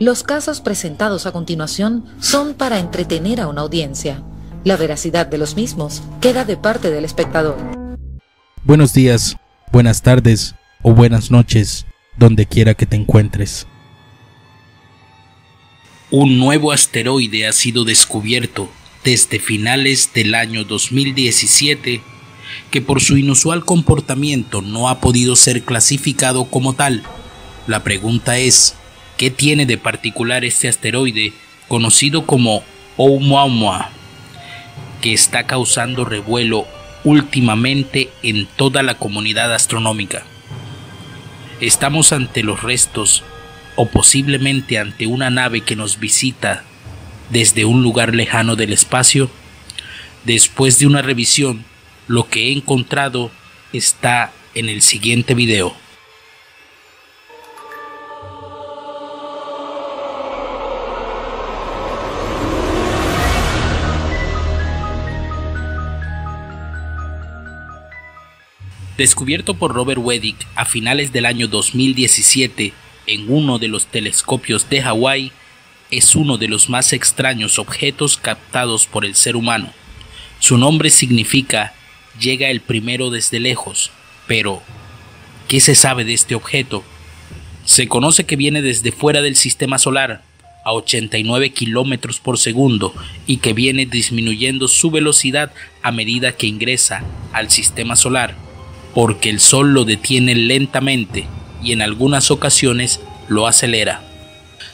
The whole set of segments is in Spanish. Los casos presentados a continuación son para entretener a una audiencia. La veracidad de los mismos queda de parte del espectador. Buenos días, buenas tardes o buenas noches, donde quiera que te encuentres. Un nuevo asteroide ha sido descubierto desde finales del año 2017, que por su inusual comportamiento no ha podido ser clasificado como tal. La pregunta es, ¿qué tiene de particular este asteroide conocido como Oumuamua, que está causando revuelo últimamente en toda la comunidad astronómica? ¿Estamos ante los restos o posiblemente ante una nave que nos visita desde un lugar lejano del espacio? Después de una revisión, lo que he encontrado está en el siguiente video. Descubierto por Robert Weddick a finales del año 2017 en uno de los telescopios de Hawái, es uno de los más extraños objetos captados por el ser humano. Su nombre significa "llega el primero desde lejos", pero ¿qué se sabe de este objeto? Se conoce que viene desde fuera del sistema solar a 89 kilómetros por segundo y que viene disminuyendo su velocidad a medida que ingresa al sistema solar, porque el sol lo detiene lentamente y en algunas ocasiones lo acelera.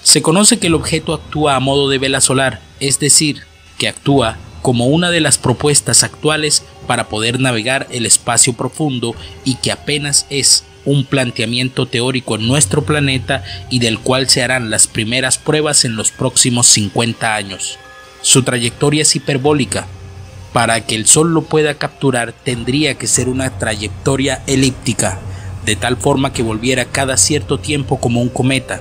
Se conoce que el objeto actúa a modo de vela solar, es decir, que actúa como una de las propuestas actuales para poder navegar el espacio profundo y que apenas es un planteamiento teórico en nuestro planeta y del cual se harán las primeras pruebas en los próximos 50 años. Su trayectoria es hiperbólica. Para que el Sol lo pueda capturar tendría que ser una trayectoria elíptica, de tal forma que volviera cada cierto tiempo como un cometa,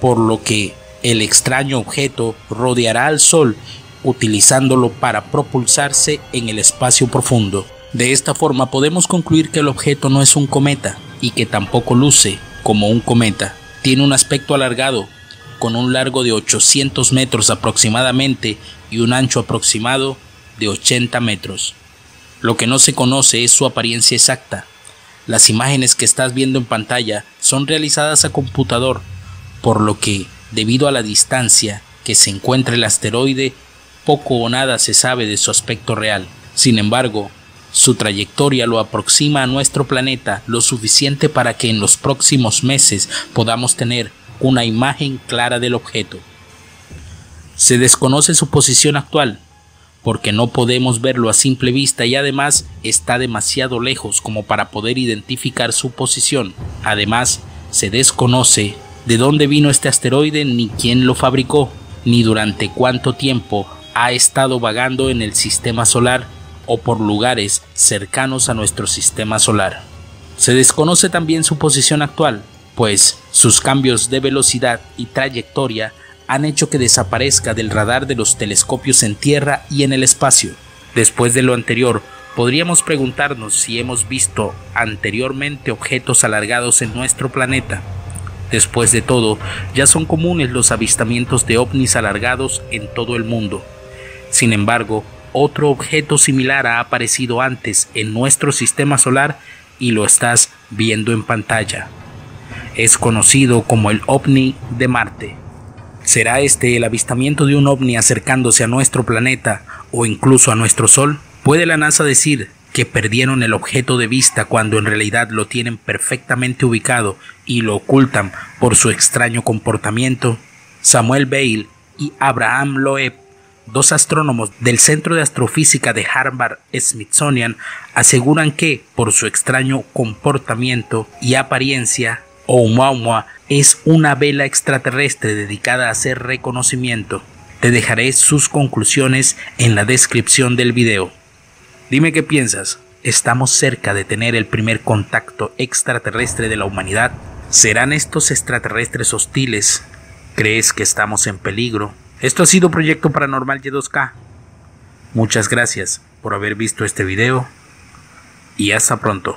por lo que el extraño objeto rodeará al Sol utilizándolo para propulsarse en el espacio profundo. De esta forma podemos concluir que el objeto no es un cometa y que tampoco luce como un cometa. Tiene un aspecto alargado, con un largo de 800 metros aproximadamente y un ancho aproximado de 80 metros. Lo que no se conoce es su apariencia exacta. Las imágenes que estás viendo en pantalla son realizadas a computador, por lo que, debido a la distancia que se encuentra el asteroide, poco o nada se sabe de su aspecto real. Sin embargo, su trayectoria lo aproxima a nuestro planeta lo suficiente para que en los próximos meses podamos tener una imagen clara del objeto. Se desconoce su posición actual, porque no podemos verlo a simple vista y además está demasiado lejos como para poder identificar su posición. Además, se desconoce de dónde vino este asteroide, ni quién lo fabricó, ni durante cuánto tiempo ha estado vagando en el sistema solar o por lugares cercanos a nuestro sistema solar. Se desconoce también su posición actual, pues sus cambios de velocidad y trayectoria han hecho que desaparezca del radar de los telescopios en tierra y en el espacio. Después de lo anterior, podríamos preguntarnos si hemos visto anteriormente objetos alargados en nuestro planeta. Después de todo, ya son comunes los avistamientos de ovnis alargados en todo el mundo. Sin embargo, otro objeto similar ha aparecido antes en nuestro sistema solar y lo estás viendo en pantalla. Es conocido como el ovni de Marte. ¿Será este el avistamiento de un ovni acercándose a nuestro planeta o incluso a nuestro Sol? ¿Puede la NASA decir que perdieron el objeto de vista cuando en realidad lo tienen perfectamente ubicado y lo ocultan por su extraño comportamiento? Samuel Bailey y Abraham Loeb, dos astrónomos del Centro de Astrofísica de Harvard-Smithsonian, aseguran que, por su extraño comportamiento y apariencia, Oumuamua es una vela extraterrestre dedicada a hacer reconocimiento. Te dejaré sus conclusiones en la descripción del video. Dime qué piensas. ¿Estamos cerca de tener el primer contacto extraterrestre de la humanidad? ¿Serán estos extraterrestres hostiles? ¿Crees que estamos en peligro? Esto ha sido Proyecto Paranormal Y2K. Muchas gracias por haber visto este video y hasta pronto.